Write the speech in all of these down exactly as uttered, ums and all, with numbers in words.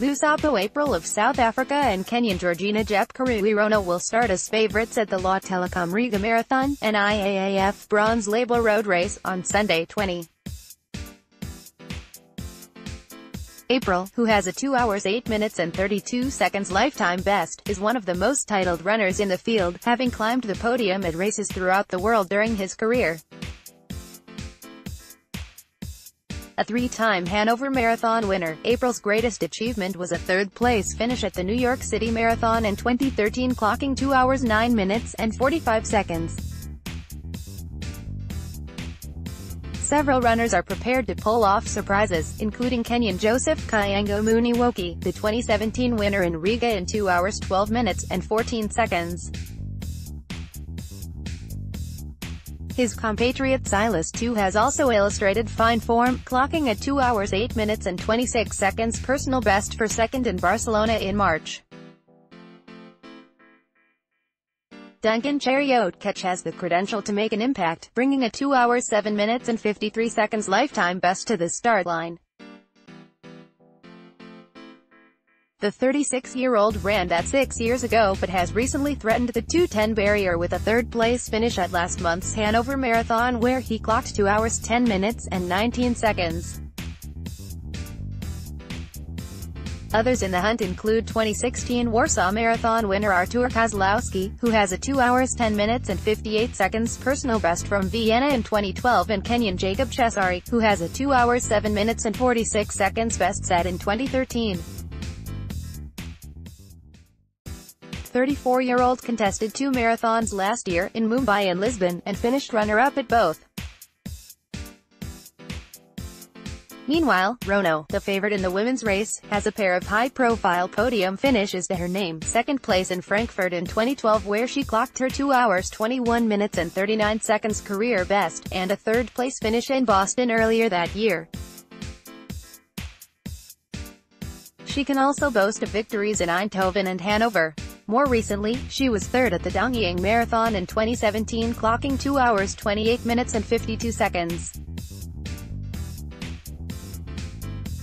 Lusapho April of South Africa and Kenyan Georgina Jepkirui Rono will start as favorites at the Lattelecom Riga Marathon, an I A A F bronze label road race, on Sunday, the twentieth of April, who has a two hours eight minutes and thirty-two seconds lifetime best, is one of the most titled runners in the field, having climbed the podium at races throughout the world during his career. A three-time Hannover Marathon winner, April's greatest achievement was a third-place finish at the New York City Marathon in twenty thirteen, clocking two hours nine minutes and forty-five seconds. Several runners are prepared to pull off surprises, including Kenyan Joseph Kayango Muniwoki, the twenty seventeen winner in Riga in two hours twelve minutes and fourteen seconds. His compatriot Silas Too has also illustrated fine form, clocking a two hours eight minutes and twenty-six seconds personal best for second in Barcelona in March. Duncan Cheruiyot Kech has the credential to make an impact, bringing a two hours seven minutes and fifty-three seconds lifetime best to the start line. The thirty-six-year-old ran that six years ago but has recently threatened the two ten barrier with a third-place finish at last month's Hannover Marathon, where he clocked two hours ten minutes and nineteen seconds. Others in the hunt include twenty sixteen Warsaw Marathon winner Artur Kozlowski, who has a two hours ten minutes and fifty-eight seconds personal best from Vienna in twenty twelve, and Kenyan Jacob Chesari, who has a two hours seven minutes and forty-six seconds best set in twenty thirteen. thirty-four-year-old contested two marathons last year, in Mumbai and Lisbon, and finished runner-up at both. Meanwhile, Rono, the favorite in the women's race, has a pair of high-profile podium finishes to her name, second place in Frankfurt in twenty twelve, where she clocked her two hours twenty-one minutes and thirty-nine seconds career best, and a third-place finish in Boston earlier that year. She can also boast of victories in Eindhoven and Hanover. More recently, she was third at the Dongyang Marathon in twenty seventeen, clocking two hours twenty-eight minutes and fifty-two seconds.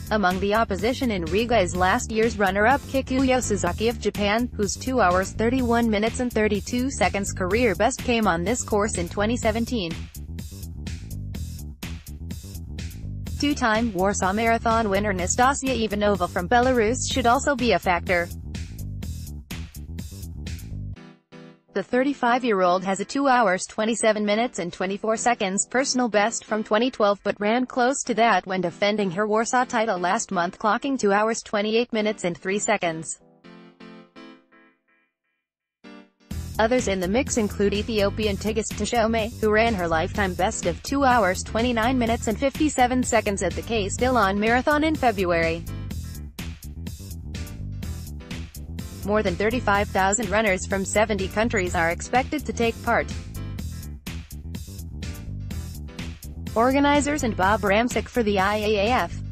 Among the opposition in Riga is last year's runner-up Kikuyo Suzuki of Japan, whose two hours thirty-one minutes and thirty-two seconds career best came on this course in twenty seventeen. Two-time Warsaw Marathon winner Nastasia Ivanova from Belarus should also be a factor. The thirty-five-year-old has a two hours twenty-seven minutes and twenty-four seconds personal best from twenty twelve, but ran close to that when defending her Warsaw title last month, clocking two hours twenty-eight minutes and three seconds. Others in the mix include Ethiopian Tigist Teshome, who ran her lifetime best of two hours twenty-nine minutes and fifty-seven seconds at the K-Stilon Marathon in February. More than thirty-five thousand runners from seventy countries are expected to take part. Organizers and Bob Ramsek for the I A A F